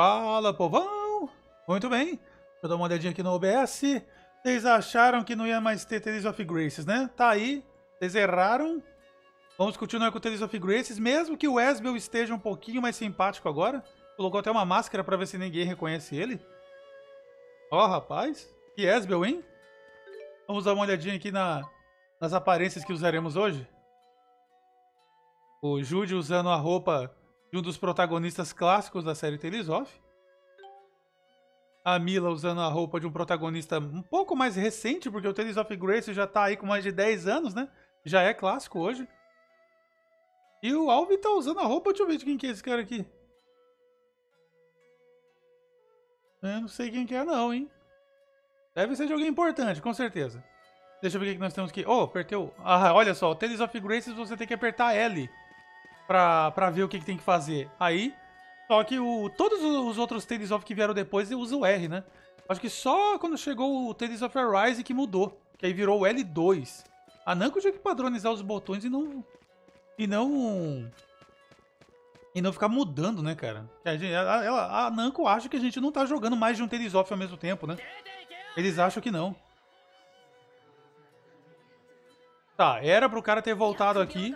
Fala, povão! Muito bem, deixa eu dar uma olhadinha aqui no OBS. Vocês acharam que não ia mais ter Tales of Grace, né? Tá aí, vocês erraram. Vamos continuar com Tales of Grace, mesmo que o Ezreal esteja um pouquinho mais simpático agora. Colocou até uma máscara pra ver se ninguém reconhece ele. Ó, rapaz, que Ezreal, hein? Vamos dar uma olhadinha aqui nas aparências que usaremos hoje. O Jude usando a roupa de um dos protagonistas clássicos da série Tales of. A Milla usando a roupa de um protagonista um pouco mais recente, porque o Tales of Grace já tá aí com mais de 10 anos, né? Já é clássico hoje. E o Alvin tá usando a roupa, deixa eu ver de quem que é esse cara aqui. Eu não sei quem que é não, hein? Deve ser de alguém importante, com certeza. Deixa eu ver o que nós temos aqui. Oh, apertei o... Ah, olha só, o Tales of Grace você tem que apertar L pra ver o que tem que fazer. Aí, só que todos os outros Tales of que vieram depois usa o R, né? Acho que só quando chegou o Tales of Arise que mudou, que aí virou o L2. A Namco tinha que padronizar os botões e não ficar mudando, né, cara? A Namco acha que a gente não tá jogando mais de um Tales of ao mesmo tempo, né? Eles acham que não. Tá, era pro cara ter voltado aqui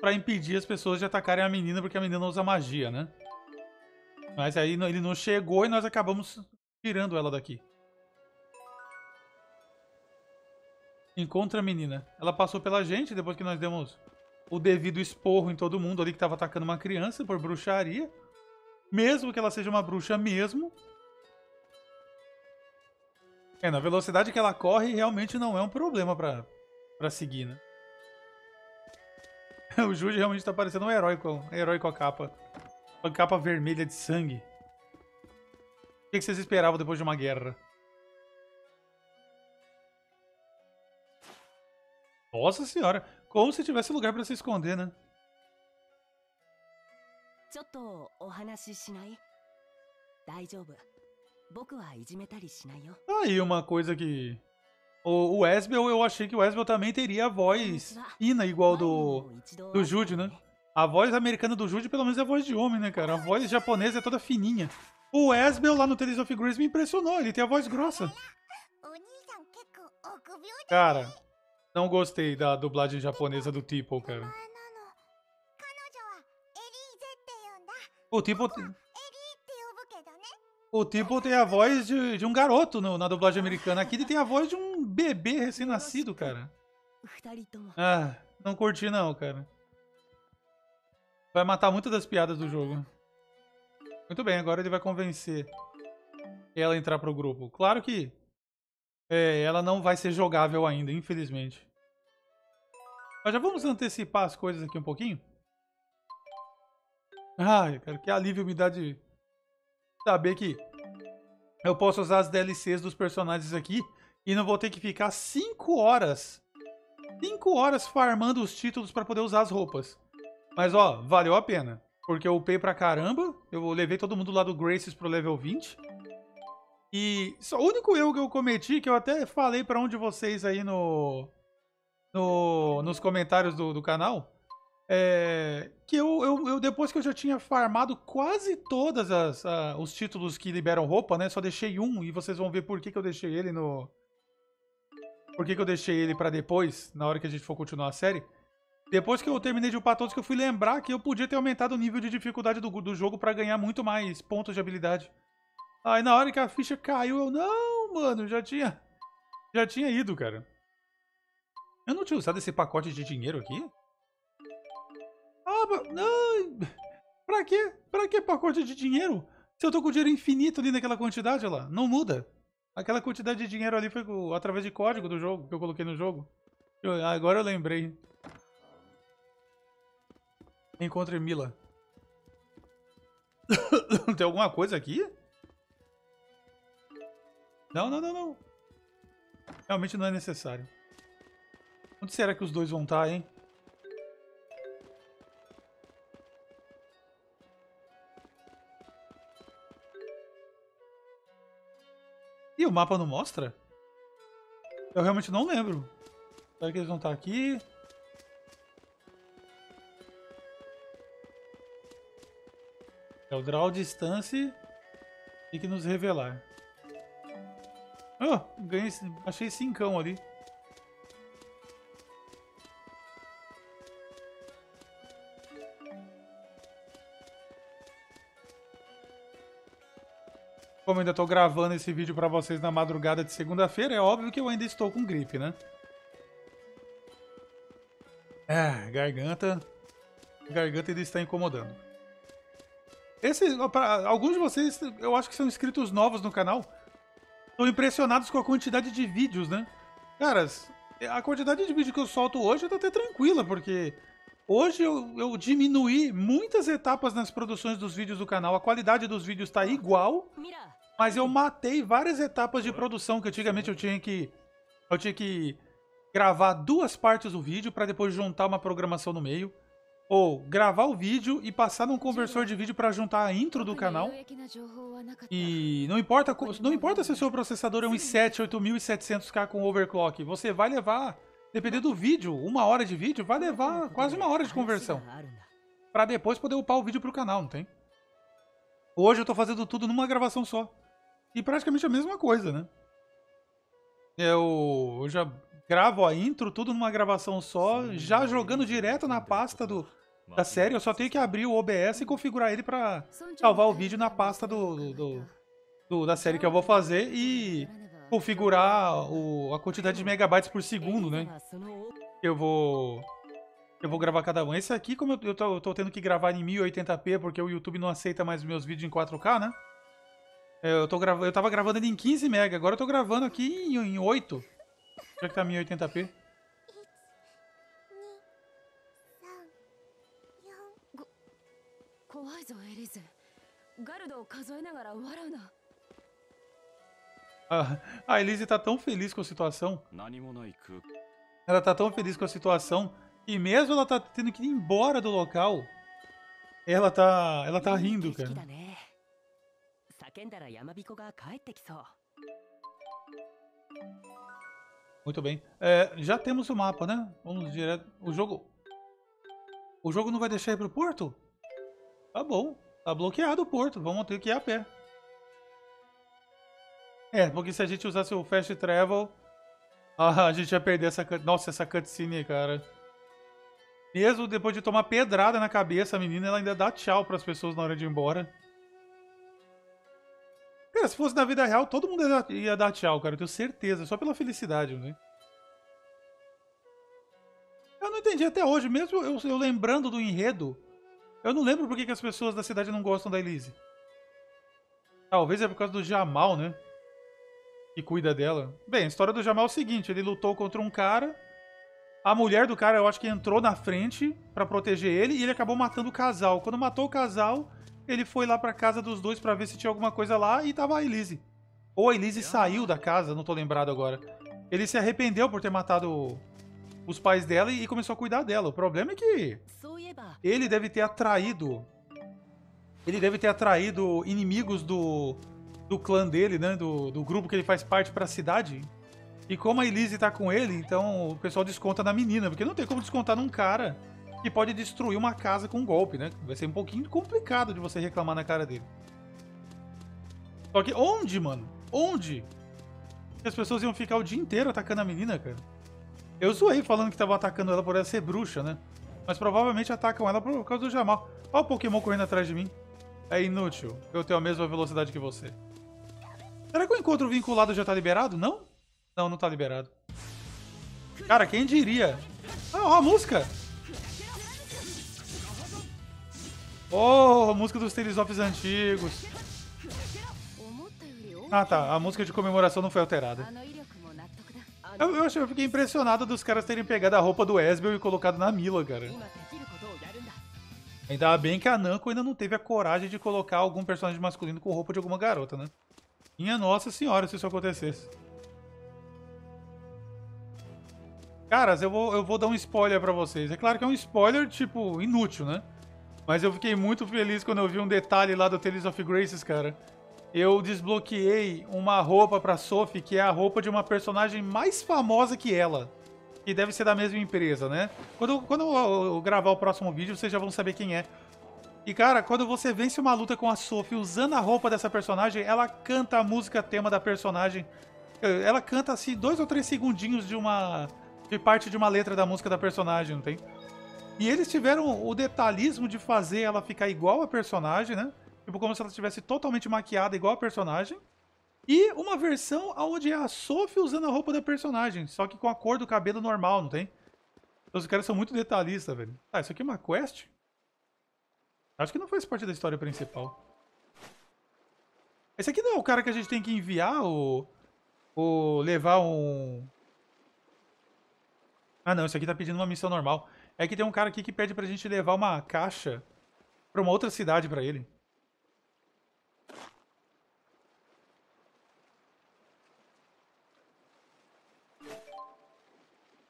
pra impedir as pessoas de atacarem a menina, porque a menina usa magia, né? Mas aí ele não chegou e nós acabamos tirando ela daqui. Encontra a menina. Ela passou pela gente depois que nós demos o devido esporro em todo mundo ali que tava atacando uma criança por bruxaria. Mesmo que ela seja uma bruxa mesmo. É, na velocidade que ela corre realmente não é um problema pra seguir, né? O Jude realmente tá parecendo um herói com a capa. Uma capa vermelha de sangue. O que vocês esperavam depois de uma guerra? Nossa senhora! Como se tivesse lugar pra se esconder, né? Aí uma coisa que... O Ezreal, eu achei que o Ezreal também teria a voz fina igual do Jude, né? A voz americana do Jude pelo menos é a voz de homem, né, cara? A voz japonesa é toda fininha. O Ezreal lá no Tales of Grace me impressionou, ele tem a voz grossa. Cara, não gostei da dublagem japonesa do Teepo, cara. O Teepo tem a voz de um garoto na dublagem americana. Aqui ele tem a voz de um bebê recém-nascido, cara. Ah, não curti não, cara. Vai matar muitas das piadas do jogo. Muito bem, agora ele vai convencer ela a entrar pro grupo. Claro que ela não vai ser jogável ainda, infelizmente. Mas já vamos antecipar as coisas aqui um pouquinho. Ai, cara, que alívio me dá de... saber que eu posso usar as DLCs dos personagens aqui e não vou ter que ficar 5 horas. 5 horas farmando os títulos para poder usar as roupas. Mas ó, valeu a pena. Porque eu upei pra caramba. Eu levei todo mundo lá do Graces pro level 20. E só, o único erro que eu cometi, que eu até falei para um de vocês aí nos comentários do canal, é que eu depois que eu já tinha farmado quase todas os títulos que liberam roupa, né? Só deixei um e vocês vão ver por que eu deixei ele no... Por que eu deixei ele pra depois, na hora que a gente for continuar a série. Depois que eu terminei de upar todos, que eu fui lembrar que eu podia ter aumentado o nível de dificuldade do jogo pra ganhar muito mais pontos de habilidade. Aí na hora que a ficha caiu, eu... Não, mano, já tinha ido, cara. Eu não tinha usado esse pacote de dinheiro aqui? Não, pra quê? Pra que pacote de dinheiro? Se eu tô com dinheiro infinito ali naquela quantidade, olha lá, não muda. Aquela quantidade de dinheiro ali foi através de código do jogo, que eu coloquei no jogo. Agora eu lembrei. Encontre Milla. Tem alguma coisa aqui? Não. Realmente não é necessário. Onde será que os dois vão estar, hein? O mapa não mostra? Eu realmente não lembro. Será que eles vão estar aqui? É o draw distance. Tem que nos revelar. Oh, ganhei, achei 5 ali. Como eu ainda estou gravando esse vídeo para vocês na madrugada de segunda-feira, é óbvio que eu ainda estou com gripe, né? Ah, garganta... garganta ainda está incomodando. Alguns de vocês, eu acho que são inscritos novos no canal, estão impressionados com a quantidade de vídeos, né? Caras, a quantidade de vídeo que eu solto hoje está até tranquila, porque... hoje eu diminuí muitas etapas nas produções dos vídeos do canal. A qualidade dos vídeos está igual, mas eu matei várias etapas de produção que antigamente eu tinha que gravar 2 partes do vídeo para depois juntar uma programação no meio, ou gravar o vídeo e passar num conversor de vídeo para juntar a intro do canal. E não importa se o seu processador é um i7 8700K com overclock, você vai levar... dependendo do vídeo, 1 hora de vídeo, vai levar quase 1 hora de conversão. Pra depois poder upar o vídeo pro canal, não tem? Hoje eu tô fazendo tudo numa gravação só. E praticamente a mesma coisa, né? Eu já gravo a intro, tudo numa gravação só, já jogando direto na pasta da série. Eu só tenho que abrir o OBS e configurar ele pra salvar o vídeo na pasta da série que eu vou fazer e... configurar a quantidade de megabytes por segundo, né? Eu vou gravar cada um. Esse aqui, como eu tô tendo que gravar em 1080p, porque o YouTube não aceita mais meus vídeos em 4K, né? Eu tava gravando ele em 15 MB, agora eu tô gravando aqui em 8. Já que tá 1080p. A Elise tá tão feliz com a situação. Ela tá tão feliz com a situação que mesmo ela tá tendo que ir embora do local, ela tá rindo, cara. Muito bem. Já temos o mapa, né? Vamos direto. O jogo não vai deixar ir pro porto? Tá bom. Tá bloqueado o porto. Vamos ter que ir a pé. É, porque se a gente usasse o Fast Travel, a gente ia perder essa... nossa, essa cutscene, cara. Mesmo depois de tomar pedrada na cabeça, a menina ela ainda dá tchau pras pessoas na hora de ir embora. Cara, se fosse na vida real, todo mundo ia dar tchau, cara. Eu tenho certeza, só pela felicidade, né? Eu não entendi até hoje, mesmo eu lembrando do enredo, eu não lembro por que as pessoas da cidade não gostam da Elise. Talvez é por causa do Jamal, né? Que cuida dela. Bem, a história do Jamal é o seguinte, ele lutou contra um cara, a mulher do cara eu acho que entrou na frente pra proteger ele e ele acabou matando o casal. Quando matou o casal, ele foi lá pra casa dos dois pra ver se tinha alguma coisa lá e tava a Elise. Ou a Elise saiu da casa, não tô lembrado agora. Ele se arrependeu por ter matado os pais dela e começou a cuidar dela. O problema é que ele deve ter atraído... inimigos do clã dele, né, do grupo que ele faz parte pra cidade. E como a Elise tá com ele, então o pessoal desconta na menina, porque não tem como descontar num cara que pode destruir uma casa com um golpe, né? Vai ser um pouquinho complicado de você reclamar na cara dele. Só que onde, mano? Onde? As pessoas iam ficar o dia inteiro atacando a menina, cara. Eu zoei falando que tava atacando ela por ela ser bruxa, né? Mas provavelmente atacam ela por causa do Jamal. Olha o Pokémon correndo atrás de mim. É inútil, eu tenho a mesma velocidade que você. Será que o encontro vinculado já tá liberado? Não? Não, não tá liberado. Cara, quem diria? Ah, ó a música! Oh, a música dos Tales of antigos. Ah, tá. A música de comemoração não foi alterada. Eu fiquei impressionado dos caras terem pegado a roupa do Ezreal e colocado na Milla, cara. Ainda bem que a Namco ainda não teve a coragem de colocar algum personagem masculino com roupa de alguma garota, né? Minha nossa senhora, se isso acontecesse. Caras, eu vou dar um spoiler pra vocês. É claro que é um spoiler, tipo, inútil, né? Mas eu fiquei muito feliz quando eu vi um detalhe lá do Tales of Grace, cara. Eu desbloqueei uma roupa pra Sophie, que é a roupa de uma personagem mais famosa que ela. Que deve ser da mesma empresa, né? Quando eu gravar o próximo vídeo, vocês já vão saber quem é. E, cara, quando você vence uma luta com a Sophie usando a roupa dessa personagem, ela canta a música tema da personagem. Ela canta, assim, 2 ou 3 segundinhos de uma... de parte de uma letra da música da personagem, não tem? E eles tiveram o detalhismo de fazer ela ficar igual a personagem, né? Tipo, como se ela estivesse totalmente maquiada igual a personagem. E uma versão onde é a Sophie usando a roupa da personagem, só que com a cor do cabelo normal, não tem? Os caras são muito detalhistas, velho. Ah, isso aqui é uma quest? Acho que não faz parte da história principal. Esse aqui não é o cara que a gente tem que enviar ou levar um... Ah, não. Esse aqui tá pedindo uma missão normal. É que tem um cara aqui que pede pra gente levar uma caixa pra uma outra cidade pra ele.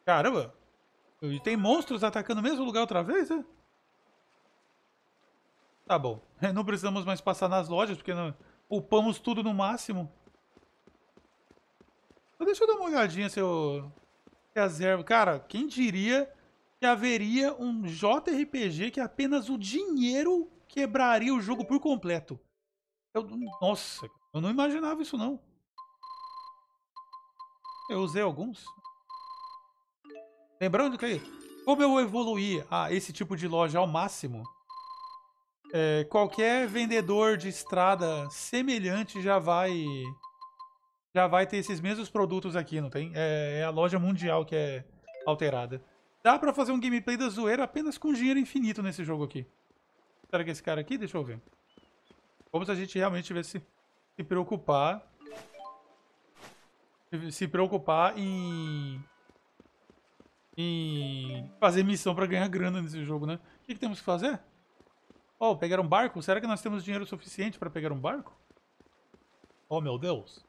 Caramba! E tem monstros atacando o mesmo lugar outra vez, né? Tá bom. Não precisamos mais passar nas lojas, porque não... upamos tudo no máximo. Então deixa eu dar uma olhadinha se eu... Cara, quem diria que haveria um JRPG que apenas o dinheiro quebraria o jogo por completo? Nossa, eu não imaginava isso não. Eu usei alguns. Lembrando que como eu evoluí a esse tipo de loja ao máximo... É, qualquer vendedor de estrada semelhante já vai ter esses mesmos produtos aqui, não tem? É a loja mundial que é alterada. Dá pra fazer um gameplay da zoeira apenas com dinheiro infinito nesse jogo aqui. Será que esse cara aqui? Deixa eu ver. Como se a gente realmente tivesse se preocupar... em fazer missão pra ganhar grana nesse jogo, né? O que temos que fazer? Oh, pegar um barco? Será que nós temos dinheiro suficiente para pegar um barco? Oh, meu Deus.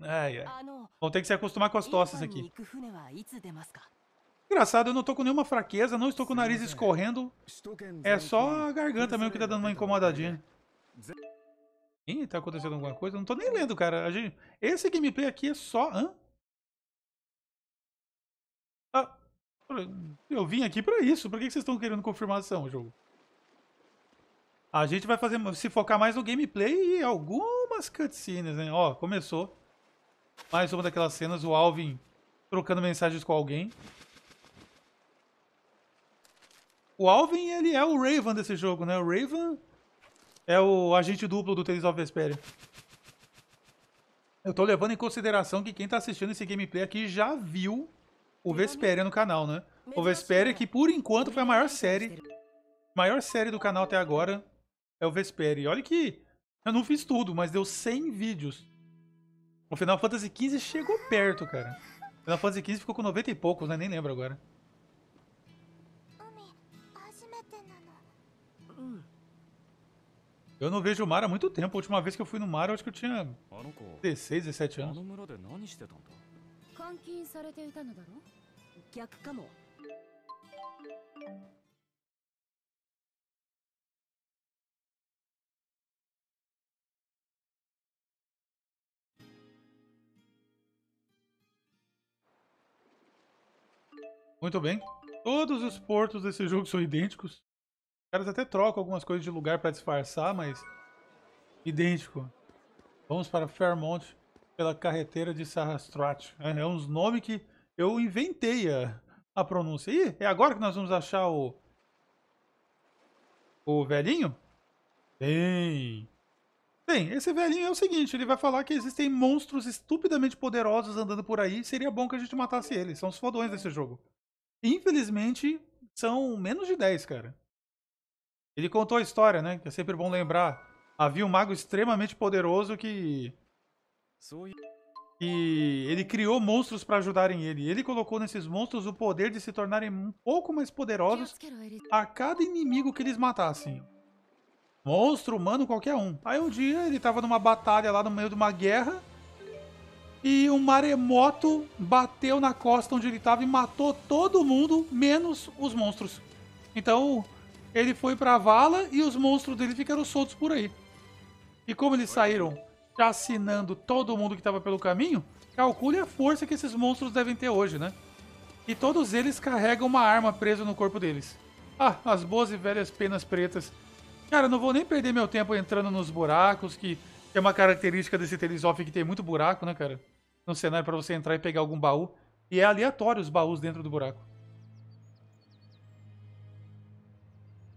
Ai, ai. Vão ter que se acostumar com as tosses aqui. Engraçado, eu não tô com nenhuma fraqueza, não estou com o nariz escorrendo. É só a garganta mesmo que tá dando uma incomodadinha. Ih, tá acontecendo alguma coisa? Não tô nem lendo, cara. Esse gameplay aqui é só... Hã? Ah... Eu vim aqui pra isso. Por que vocês estão querendo confirmação, jogo? A gente vai fazer, se focar mais no gameplay e algumas cutscenes, né? Ó, começou. Mais uma daquelas cenas, o Alvin trocando mensagens com alguém. O Alvin, ele é o Raven desse jogo, né? O Raven é o agente duplo do Tales of Vesperia. Eu tô levando em consideração que quem tá assistindo esse gameplay aqui já viu o Vesperia no canal, né? O Vesperia, que por enquanto foi a maior série do canal até agora, é o Vesperia. E olha que eu não fiz tudo, mas deu 100 vídeos. O Final Fantasy XV chegou perto, cara. O Final Fantasy XV ficou com 90 e poucos, né? Nem lembro agora. Eu não vejo o mar há muito tempo. A última vez que eu fui no mar, eu acho que eu tinha 16, 17 anos. Muito bem. Todos os portos desse jogo são idênticos. Os caras até trocam algumas coisas de lugar para disfarçar, mas... idêntico. Vamos para Fairmont pela carretera de Sarastrat. É uns nomes que eu inventei a pronúncia. Ih, é agora que nós vamos achar o velhinho? Tem. Bem, esse velhinho é o seguinte, ele vai falar que existem monstros estupidamente poderosos andando por aí. Seria bom que a gente matasse eles. São os fodões desse jogo. Infelizmente, são menos de 10, cara. Ele contou a história, né? Que é sempre bom lembrar. Havia um mago extremamente poderoso que... E ele criou monstros para ajudarem ele. Ele colocou nesses monstros o poder de se tornarem um pouco mais poderosos a cada inimigo que eles matassem. Monstro, humano, qualquer um. Aí um dia ele tava numa batalha lá no meio de uma guerra e um maremoto bateu na costa onde ele tava e matou todo mundo, menos os monstros. Então ele foi pra vala e os monstros dele ficaram soltos por aí. E como eles saíram chacinando todo mundo que estava pelo caminho, calcule a força que esses monstros devem ter hoje, né? e todos eles carregam uma arma presa no corpo deles. Ah, as boas e velhas penas pretas. Cara, eu não vou nem perder meu tempo entrando nos buracos, que é uma característica desse Tales of que tem muito buraco, né, cara? No cenário pra você entrar e pegar algum baú. E é aleatório os baús dentro do buraco.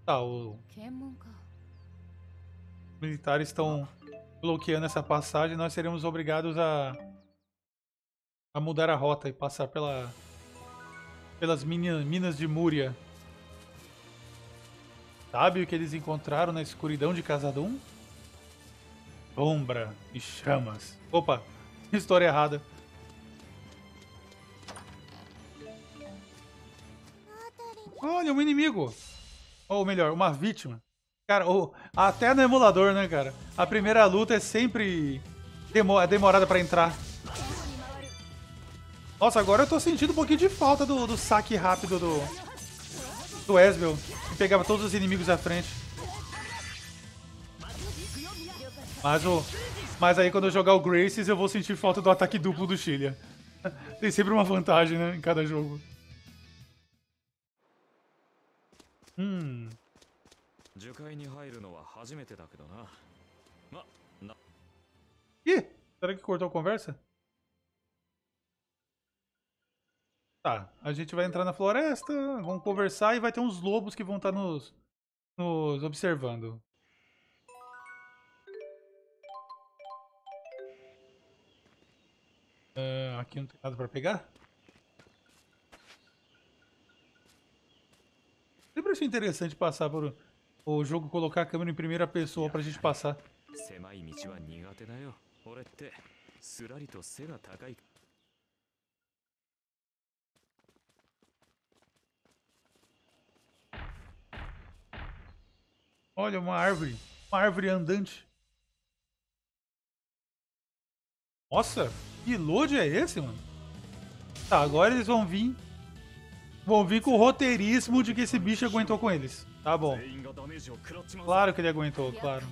Tá, os militares estão bloqueando essa passagem. Nós seremos obrigados a mudar a rota e passar pelas minas de Múria. Sabe o que eles encontraram na escuridão de Khazad-dûm? Sombra e chamas. Opa, história errada. Olha, um inimigo. Ou melhor, uma vítima. Cara, até no emulador, né, cara? A primeira luta é sempre demorada pra entrar. Nossa, agora eu tô sentindo um pouquinho de falta do saque rápido do Ezreal, que pegava todos os inimigos à frente. Mas aí quando eu jogar o Graces, eu vou sentir falta do ataque duplo do Xillia. Tem sempre uma vantagem, né, em cada jogo. Ih, será que cortou a conversa? Tá, a gente vai entrar na floresta, vamos conversar e vai ter uns lobos que vão estar nos observando. Aqui não tem nada pra pegar? Sempre achei interessante passar por o jogo, colocar a câmera em primeira pessoa pra gente passar. Olha, uma árvore andante. Nossa, que load é esse, mano? Tá, agora eles vão vir. Vão vir com o roteirismo de que esse bicho aguentou com eles. Tá bom. Claro que ele aguentou, claro.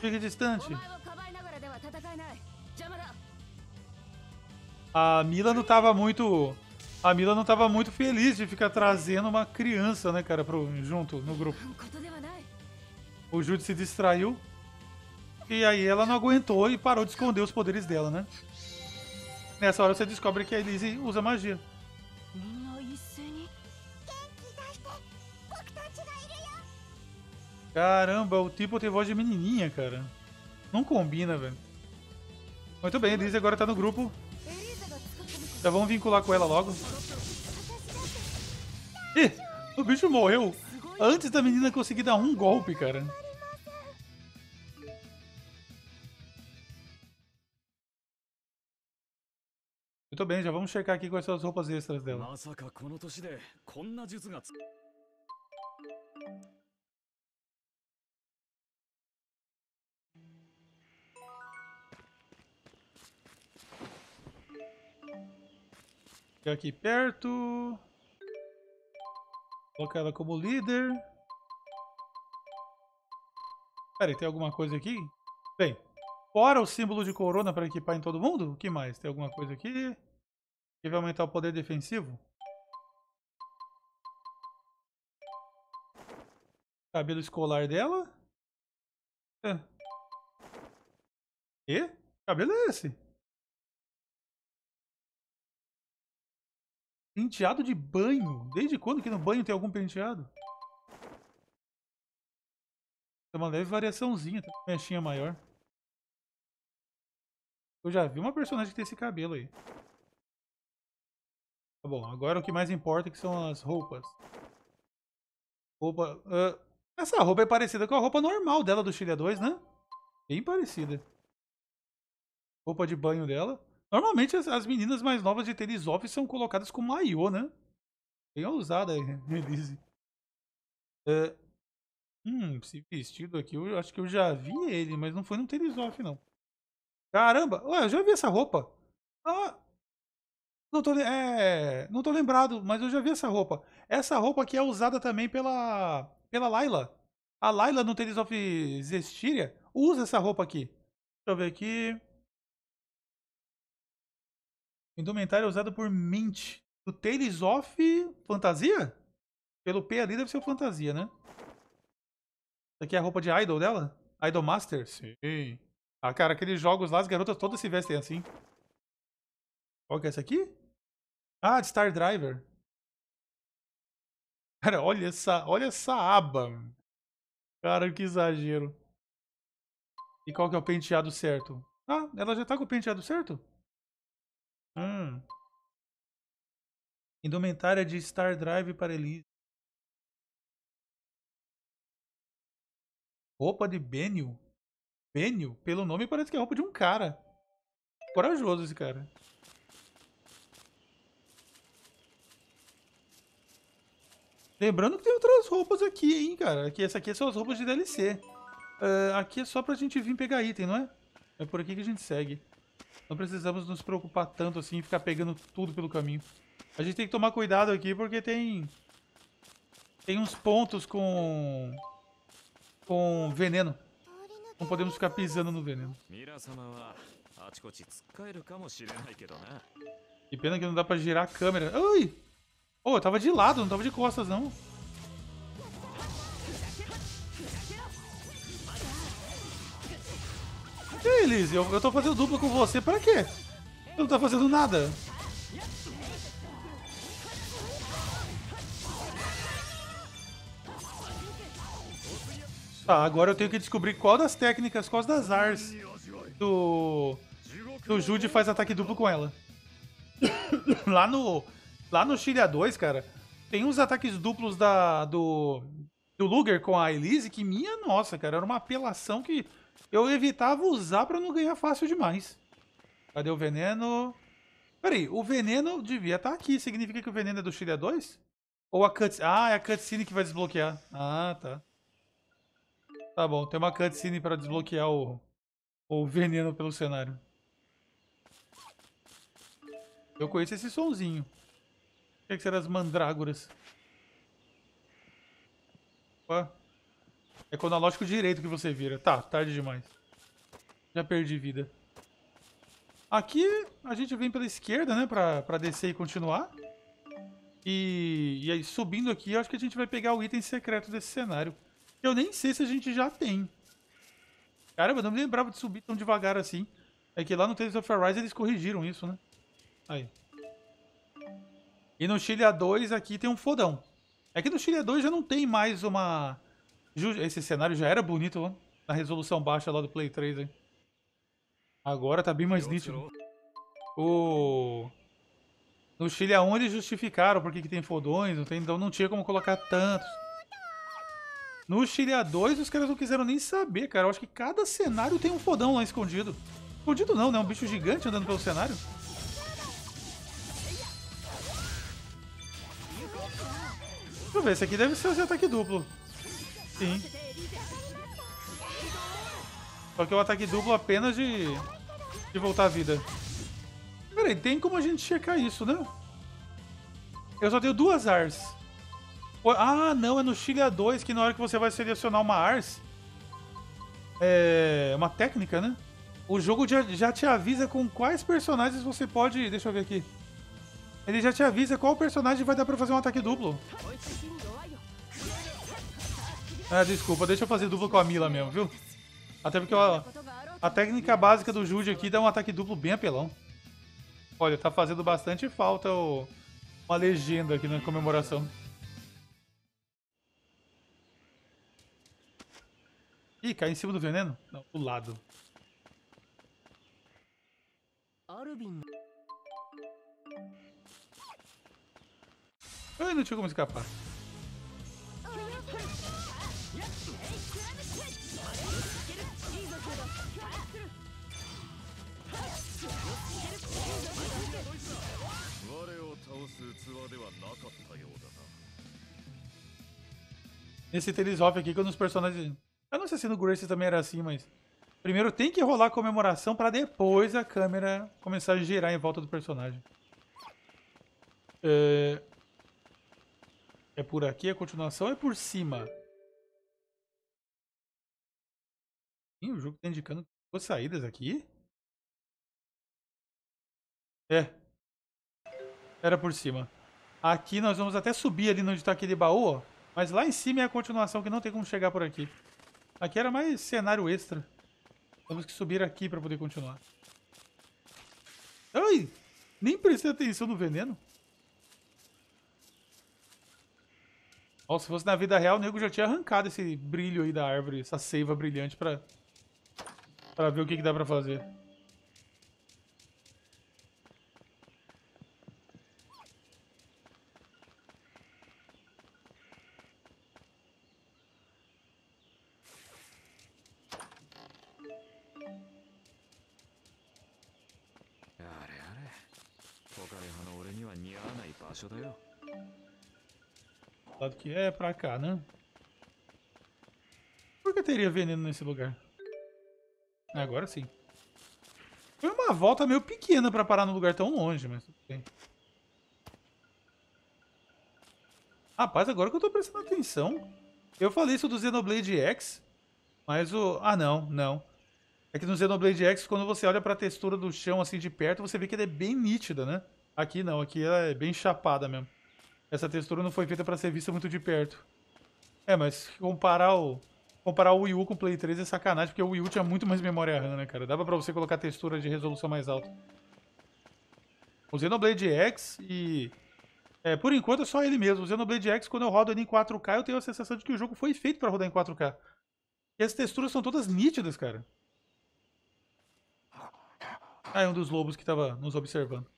Fique distante. A Milla não tava muito feliz de ficar trazendo uma criança, né, cara, junto no grupo. O Jude se distraiu. E aí ela não aguentou e parou de esconder os poderes dela, né? Nessa hora você descobre que a Elise usa magia. Caramba, o Teepo tem voz de menininha, cara. Não combina, velho. Muito bem, a Elise agora tá no grupo. Já vamos vincular com ela logo. Ih, o bicho morreu antes da menina conseguir dar um golpe, cara. Muito bem, já vamos checar aqui com essas roupas extras dela. E aqui perto. Colocar ela como líder. Peraí, tem alguma coisa aqui? Bem, fora o símbolo de corona para equipar em todo mundo? O que mais? Tem alguma coisa aqui? Que vai aumentar o poder defensivo? Cabelo escolar dela? É. E? Cabelo é esse? Penteado de banho? Desde quando que no banho tem algum penteado? Tem uma leve variaçãozinha, tem uma mechinha maior. Eu já vi uma personagem que tem esse cabelo aí. Bom, agora o que mais importa que são as roupas. Roupa... essa roupa é parecida com a roupa normal dela do Xillia 2, né? Bem parecida. Roupa de banho dela. Normalmente as meninas mais novas de Tales of são colocadas com maiô, né? Bem ousada, Elise. Esse vestido aqui, eu acho que eu já vi ele, mas não foi no Tales of, não. Caramba! Ué, eu já vi essa roupa. Ah... Não tô lembrado, mas eu já vi essa roupa. Essa roupa aqui é usada também pela Layla. A Layla no Tales of Zestiria Usa essa roupa aqui. Deixa eu ver aqui. Indumentário usado por Mint. Do Tales of Fantasia? Pelo P ali deve ser o Fantasia, né? Essa aqui é a roupa de Idol dela? Idol Masters? Sim. Ah, cara, aqueles jogos lá, as garotas todas se vestem assim. Qual que é essa aqui? Ah, de Star Driver. Cara, olha essa aba. Cara, que exagero. E qual que é o penteado certo? Ah, ela já tá com o penteado certo? Indumentária de Star Drive para Elise. Roupa de Benio. Benio? Pelo nome parece que é roupa de um cara. Corajoso esse cara. Lembrando que tem outras roupas aqui, hein, cara. Aqui, essa aqui são as roupas de DLC. Aqui é só pra gente vir pegar item, não é? É por aqui que a gente segue. Não precisamos nos preocupar tanto assim, ficar pegando tudo pelo caminho. A gente tem que tomar cuidado aqui porque tem uns pontos com veneno. Não podemos ficar pisando no veneno. Que pena que não dá pra girar a câmera. Ai! Oh, eu tava de lado, não tava de costas, não. E aí, Liz? Eu tô fazendo dupla com você, pra quê? Eu não tô fazendo nada. Tá, agora eu tenho que descobrir qual das técnicas, qual das ars do Jude faz ataque duplo com ela. Lá no Xillia 2, cara, tem uns ataques duplos do Luger com a Elise que, minha nossa, cara, era uma apelação que eu evitava usar pra não ganhar fácil demais. Cadê o veneno? Peraí, o veneno devia estar aqui. Significa que o veneno é do Xillia 2? Ou a cutscene? Ah, é a cutscene que vai desbloquear. Ah, tá. Tá bom, tem uma cutscene pra desbloquear o veneno pelo cenário. Eu conheço esse sonzinho. O que será as mandrágoras? Opa. É quando analógico direito que você vira. Tá, tarde demais. Já perdi vida. Aqui a gente vem pela esquerda, né? Pra descer e continuar. E aí subindo aqui, eu acho que a gente vai pegar o item secreto desse cenário. Eu nem sei se a gente já tem. Caramba, eu não me lembrava de subir tão devagar assim. É que lá no Tales of Arise eles corrigiram isso, né? Aí. E no Xillia 2 aqui tem um fodão. É que no Xillia 2 já não tem mais uma... Esse cenário já era bonito, ó, na resolução baixa lá do Play 3. Hein? Agora tá bem mais nítido. No Xillia 1 eles justificaram porque que tem fodões, não tem... então não tinha como colocar tantos. No Xillia 2 os caras não quiseram nem saber, cara. Eu acho que cada cenário tem um fodão lá escondido. Escondido não, né? Um bicho gigante andando pelo cenário. Deixa eu ver, esse aqui deve ser o ataque duplo. Sim. Só que é o ataque duplo apenas de voltar à vida. Peraí, tem como a gente checar isso, né? Eu só tenho duas ars. Ah, não, é no Xillia 2 que na hora que você vai selecionar uma ars... É uma técnica, né? O jogo já te avisa com quais personagens você pode... Deixa eu ver aqui. Ele já te avisa qual personagem vai dar pra fazer um ataque duplo. Ah, desculpa, deixa eu fazer duplo com a Milla mesmo, viu? Até porque a técnica básica do Jude aqui dá um ataque duplo bem apelão. Olha, tá fazendo bastante falta uma legenda aqui na comemoração. Ih, cai em cima do veneno? Não, do lado. Ai, não tinha como escapar. Nesse Tales of aqui, quando os personagens... Eu não sei se no Grace também era assim, mas... Primeiro tem que rolar a comemoração pra depois a câmera começar a girar em volta do personagem. É por aqui, a continuação é por cima. Ih, o jogo jogo tá indicando duas saídas aqui? É. Era por cima. Aqui nós vamos até subir ali onde tá aquele baú, ó. Mas lá em cima é a continuação, que não tem como chegar por aqui. Aqui era mais cenário extra. Temos que subir aqui pra poder continuar. Ai! Nem prestei atenção no veneno. Ó, se fosse na vida real, o nego já tinha arrancado esse brilho aí da árvore, essa seiva brilhante pra ver o que dá pra fazer. Lado que é pra cá, né? Por que teria veneno nesse lugar? Agora sim. Foi uma volta meio pequena pra parar num lugar tão longe, mas tudo bem. Rapaz, agora que eu tô prestando atenção. Eu falei isso do Xenoblade X, mas o... Ah, não. É que no Xenoblade X, quando você olha pra textura do chão assim de perto, você vê que ela é bem nítida, né? Aqui não, aqui ela é bem chapada mesmo. Essa textura não foi feita para ser vista muito de perto. É, mas comparar o Wii U com o Play 3 é sacanagem, porque o Wii U tinha muito mais memória RAM, né, cara? Dava pra você colocar textura de resolução mais alta. O Xenoblade X e... É, por enquanto é só ele mesmo. O Xenoblade X, quando eu rodo ele em 4K, eu tenho a sensação de que o jogo foi feito pra rodar em 4K. E as texturas são todas nítidas, cara. Ah, é um dos lobos que tava nos observando.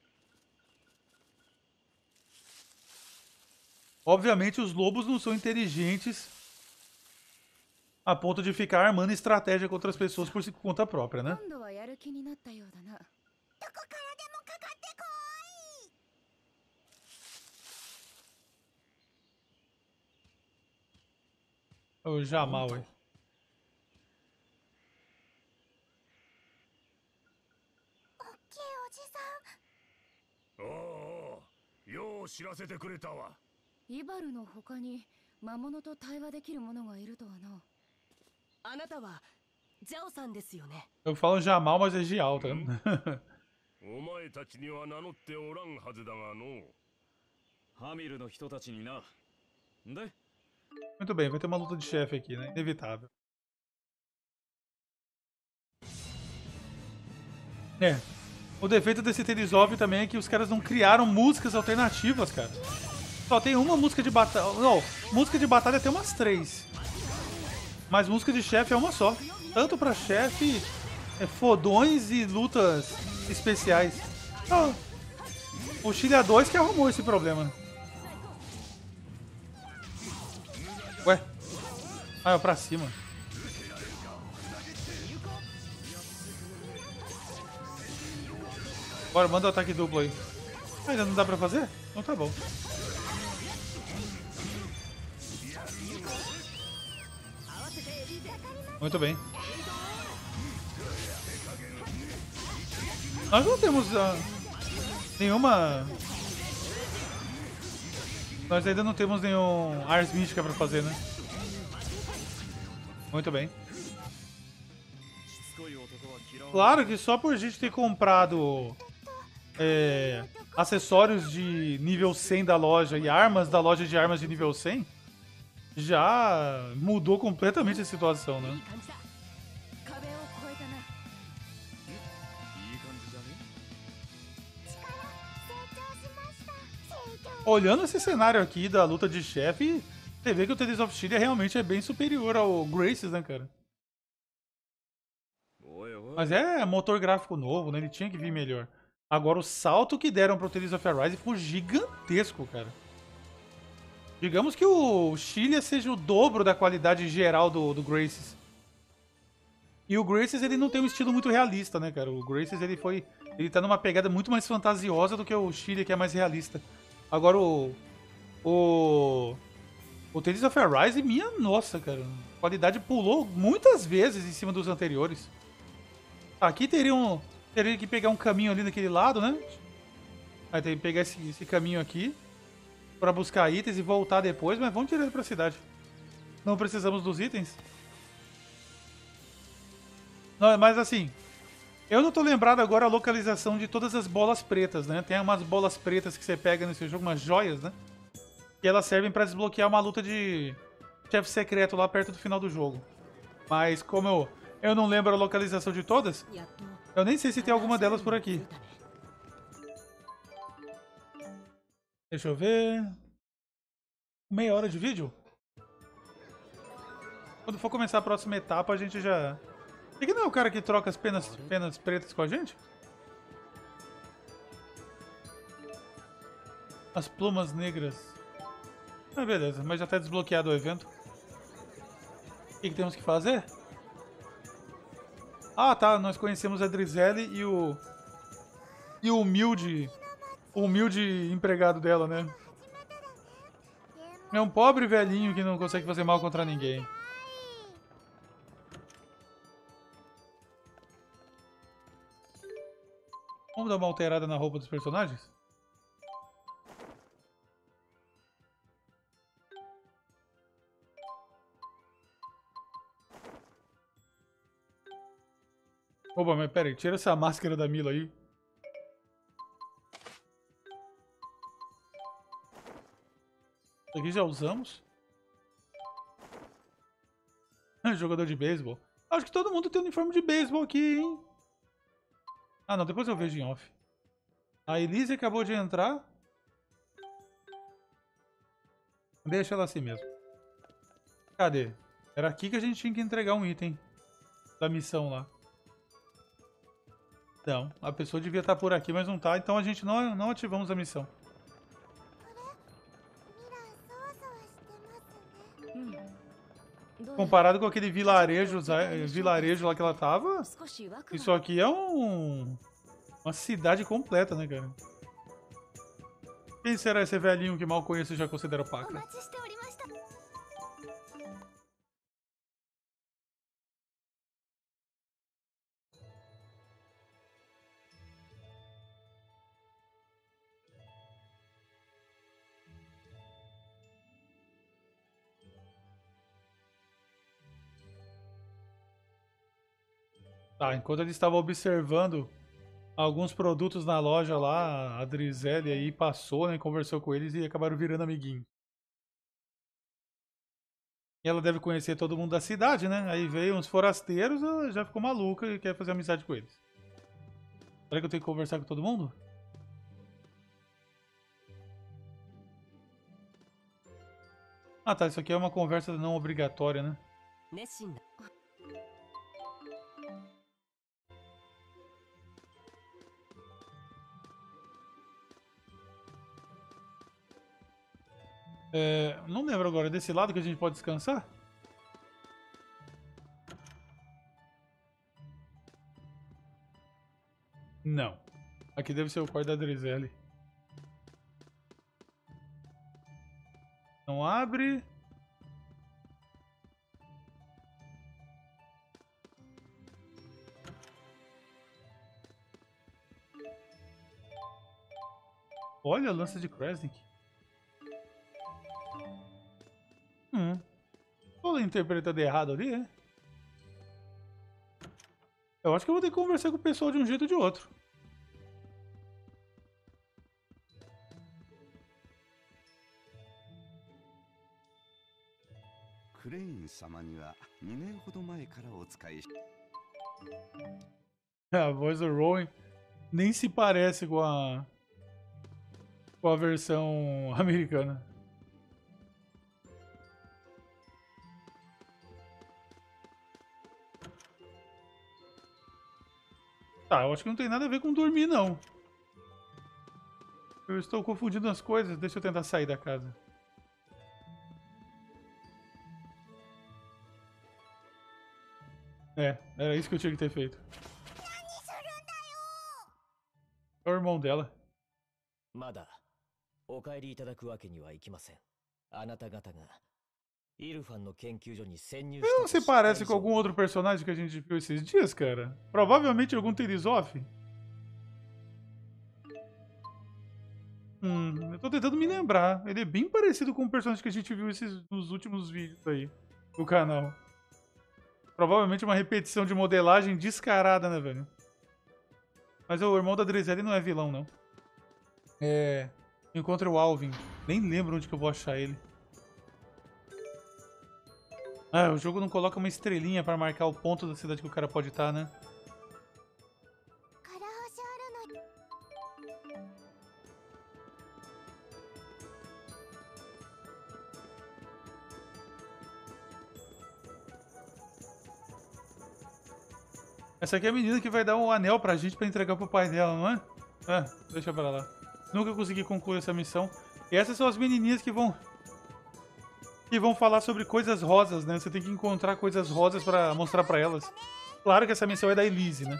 Obviamente, os lobos não são inteligentes a ponto de ficar armando estratégia contra as pessoas por conta própria, né? O Jamal, hein? Oh, eu te avisei. イバルの他に魔物と対話できる者がいるとはな。あなたはジャオさんですよね。Eu falo Jamal, mas é Gial, tá? お前たちには名乗っておらんはずだがの。ハミルの人たちにな。で? Muito bem, vai ter uma luta de chefe aqui, né? Inevitável. É. O defeito desse Tales of também é que os caras não criaram músicas alternativas, cara. Só tem uma música de batalha. Não, música de batalha tem umas 3. Mas música de chefe é uma só. Tanto pra chefe, fodões e lutas especiais. Ah, o Xillia 2 que arrumou esse problema. Ué. Ah, é pra cima. Bora, manda o ataque duplo aí. Ah, ainda não dá pra fazer? Então tá bom. Muito bem. Nós não temos nenhuma... Nós ainda não temos nenhum Ars Mística pra fazer, né? Muito bem. Claro que só por a gente ter comprado acessórios de nível 100 da loja e armas da loja de armas de nível 100... Já mudou completamente a situação, né? Olhando esse cenário aqui da luta de chefe, você vê que o Tales of Xillia realmente é bem superior ao Graces, né, cara? Mas é motor gráfico novo, né? Ele tinha que vir melhor. Agora, o salto que deram pro Tales of Arise foi gigantesco, cara. Digamos que o Xillia seja o dobro da qualidade geral do Graces. E o Graces, ele não tem um estilo muito realista, né, cara? O Graces, ele tá numa pegada muito mais fantasiosa do que o Xillia, que é mais realista. Agora, o Tales of Arise, minha nossa, cara. A qualidade pulou muitas vezes em cima dos anteriores. Aqui teria que pegar um caminho ali naquele lado, né? Aí tem que pegar esse caminho aqui. Pra buscar itens e voltar depois, mas vamos direto pra cidade. Não precisamos dos itens. Não, mas assim, eu não tô lembrado agora a localização de todas as bolas pretas, né? Tem umas bolas pretas que você pega nesse jogo, umas joias, né? E elas servem pra desbloquear uma luta de chefe secreto lá perto do final do jogo. Mas como eu não lembro a localização de todas, eu nem sei se tem alguma delas por aqui. Deixa eu ver... Meia hora de vídeo? Quando for começar a próxima etapa, a gente já... E que não é o cara que troca as penas pretas com a gente? As plumas negras. Ah, beleza, mas já tá desbloqueado o evento. O que temos que fazer? Ah, tá, nós conhecemos a Drizelle e o humilde empregado dela, né? É um pobre velhinho que não consegue fazer mal contra ninguém. Vamos dar uma alterada na roupa dos personagens? Opa, mas pera aí, tira essa máscara da Milla aí. Isso aqui já usamos. Jogador de beisebol. Acho que todo mundo tem uniforme de beisebol aqui, hein? Ah, não. Depois eu vejo em off. A Elise acabou de entrar. Deixa ela assim mesmo. Cadê? Era aqui que a gente tinha que entregar um item da missão lá. Não, a pessoa devia estar por aqui, mas não tá. Então a gente não ativamos a missão. Comparado com aquele vilarejo lá que ela tava, isso aqui é uma cidade completa, né, cara? Quem será esse velhinho que mal conheço e já considera pacra? Tá, enquanto ele estava observando alguns produtos na loja lá, a Drizelle aí passou, né, conversou com eles e acabaram virando amiguinho. E ela deve conhecer todo mundo da cidade, né? Aí veio uns forasteiros, ela já ficou maluca e quer fazer amizade com eles. Será que eu tenho que conversar com todo mundo? Ah tá, isso aqui é uma conversa não obrigatória, né? É, não lembro agora, desse lado que a gente pode descansar? Não. Aqui deve ser o quarto da Drizelle. Não abre. Olha a lança de Kresnik. Tô interpretando errado ali, né? Eu acho que eu vou ter que conversar com o pessoal de um jeito ou de outro. A voz do Rowan nem se parece com a versão americana. Tá, eu acho que não tem nada a ver com dormir, não. Eu estou confundindo as coisas. Deixa eu tentar sair da casa. É, era isso que eu tinha que ter feito. É o irmão dela. Não se parece com algum outro personagem que a gente viu esses dias, cara? Provavelmente algum Tales of. Eu tô tentando me lembrar. Ele é bem parecido com o personagem que a gente viu nos últimos vídeos aí do canal. Provavelmente uma repetição de modelagem descarada, né, velho? Mas o irmão da Drizelle não é vilão, não. É... Encontra o Alvin. Nem lembro onde que eu vou achar ele. Ah, o jogo não coloca uma estrelinha pra marcar o ponto da cidade que o cara pode estar, né? Essa aqui é a menina que vai dar um anel pra gente pra entregar pro pai dela, não é? Ah, deixa pra lá. Nunca consegui concluir essa missão. E essas são as menininhas que vão... que vão falar sobre coisas rosas, né? Você tem que encontrar coisas rosas pra mostrar pra elas. Claro que essa missão é da Elise, né?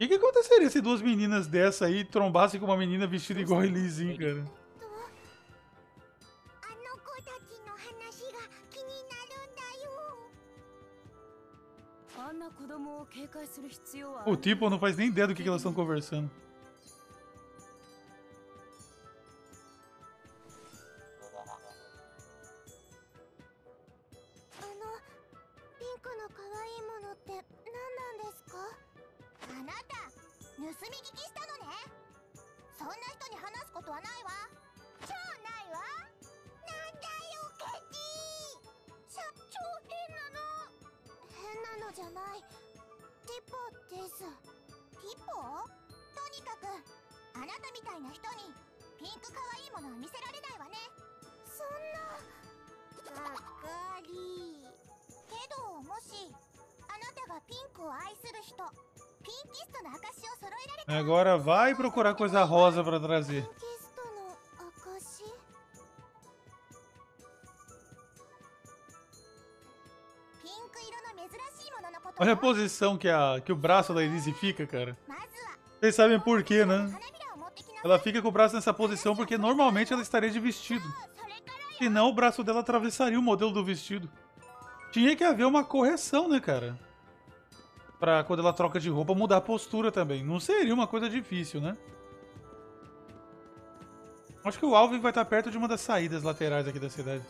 O que aconteceria se duas meninas dessa aí trombassem com uma menina vestida igual a Elise, hein, cara? O Teepo não faz nem ideia do que elas estão conversando. Agora vai procurar coisa rosa pra trazer. Olha a posição que o braço da Elise fica, cara. Vocês sabem por quê, né? Ela fica com o braço nessa posição porque normalmente ela estaria de vestido. Senão o braço dela atravessaria o modelo do vestido. Tinha que haver uma correção, né, cara? Pra quando ela troca de roupa, mudar a postura também. Não seria uma coisa difícil, né? Acho que o Alvin vai estar perto de uma das saídas laterais aqui da cidade.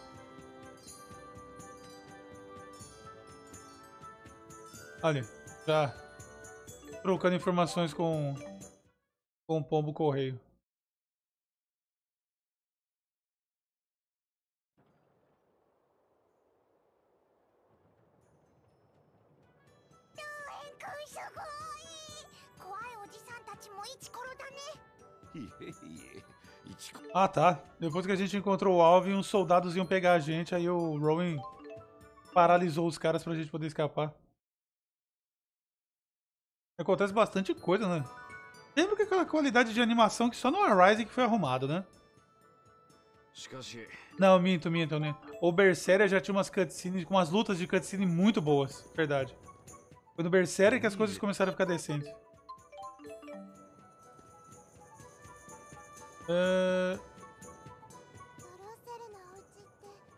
Olha, já trocando informações com o pombo correio. Ah, tá. Depois que a gente encontrou o Alvin, uns soldados iam pegar a gente, aí o Rowan paralisou os caras pra gente poder escapar. Acontece bastante coisa, né? Lembra que aquela qualidade de animação que só no Arise que foi arrumado, né? Não, minto, né? O Berseria já tinha umas cutscenes, com umas lutas de cutscene muito boas, verdade. Foi no Berseria que as coisas começaram a ficar decentes.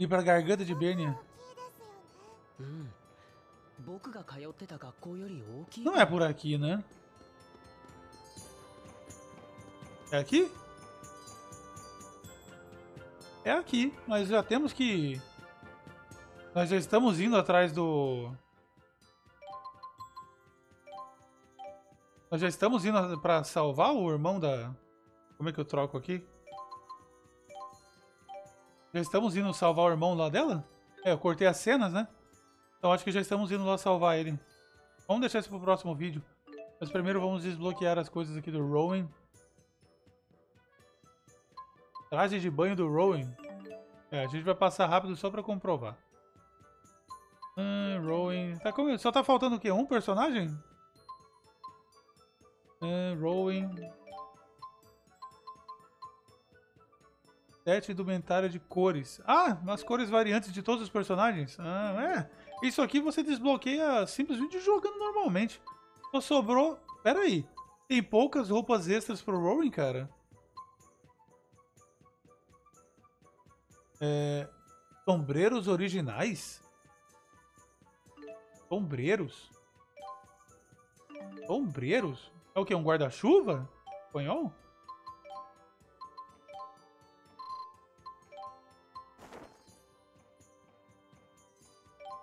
E pra garganta de Bernia? Não é por aqui, né? É aqui? É aqui, mas já temos que... Nós já estamos indo atrás do... Nós já estamos indo pra salvar o irmão da... Como é que eu troco aqui? Já estamos indo salvar o irmão lá dela? É, eu cortei as cenas, né? Então acho que já estamos indo lá salvar ele. Vamos deixar isso pro próximo vídeo. Mas primeiro vamos desbloquear as coisas aqui do Rowan. Traje de banho do Rowan. É, a gente vai passar rápido só pra comprovar. Rowan... Tá com... Só tá faltando o quê? Um personagem? Rowan... Sete indumentária de cores. Ah, as cores variantes de todos os personagens? Ah, é. Isso aqui você desbloqueia simplesmente jogando normalmente. Só sobrou... Pera aí. Tem poucas roupas extras pro Rowan, cara? É... Sombreiros originais? Sombreiros? Sombreiros? É o quê? Um guarda-chuva? Espanhol?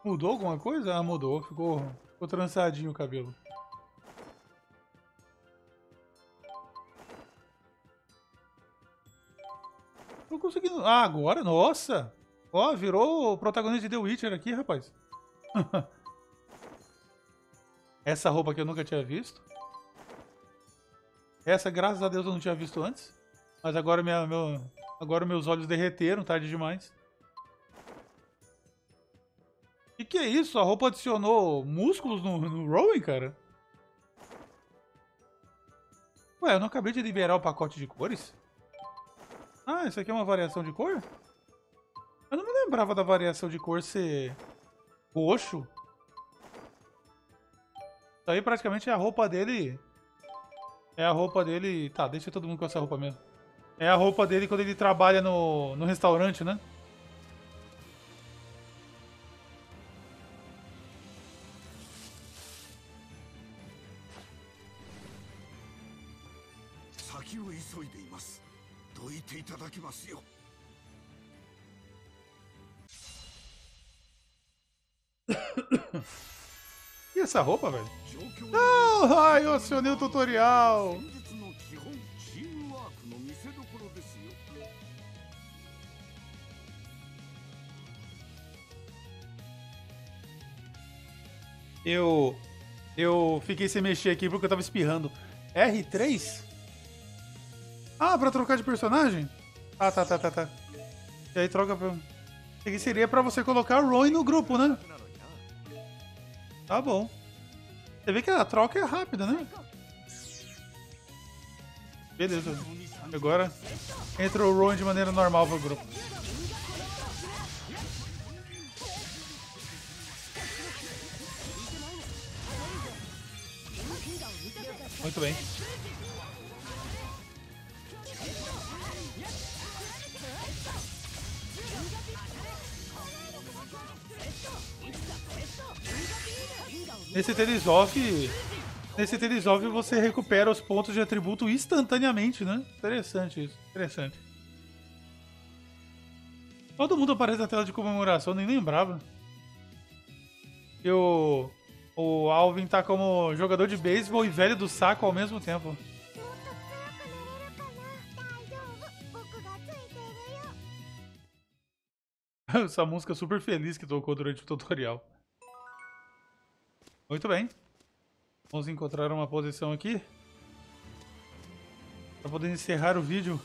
Mudou alguma coisa? Ah, mudou. Ficou trançadinho o cabelo. Não consegui... Ah, agora? Nossa! Ó, virou o protagonista de The Witcher aqui, rapaz. Essa roupa aqui eu nunca tinha visto. Essa, graças a Deus, eu não tinha visto antes. Mas agora, meus olhos derreteram, tarde demais. O que é isso? A roupa adicionou músculos no Rowan, cara? Ué, eu não acabei de liberar o pacote de cores? Ah, isso aqui é uma variação de cor? Eu não me lembrava da variação de cor ser roxo. Isso aí praticamente é a roupa dele... É a roupa dele... Tá, deixa todo mundo com essa roupa mesmo. É a roupa dele quando ele trabalha no restaurante, né? E essa roupa, velho? Não! Ai, eu acionei o tutorial! Eu fiquei sem mexer aqui porque eu tava espirrando. R3? Ah, pra trocar de personagem? Ah, tá. E aí troca pra... Isso aqui seria pra você colocar o Roy no grupo, né? Tá bom. Você vê que a troca é rápida, né? Beleza. Agora entra o Roy de maneira normal pro grupo. Muito bem. Nesse Tales of você recupera os pontos de atributo instantaneamente, né? Interessante isso, interessante. Todo mundo aparece na tela de comemoração, nem lembrava. E o Alvin tá como jogador de beisebol e velho do saco ao mesmo tempo. Essa música super feliz que tocou durante o tutorial. Muito bem. Vamos encontrar uma posição aqui para poder encerrar o vídeo.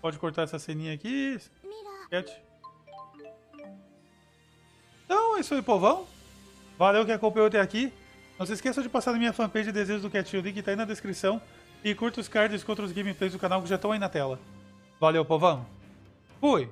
Pode cortar essa ceninha aqui. Então é isso aí, povão. Valeu que acompanhou até aqui. Não se esqueça de passar na minha fanpage de Desejos do Cat, o link tá aí na descrição. E curta os cards contra os gameplays do canal que já estão aí na tela. Valeu, povão. Fui!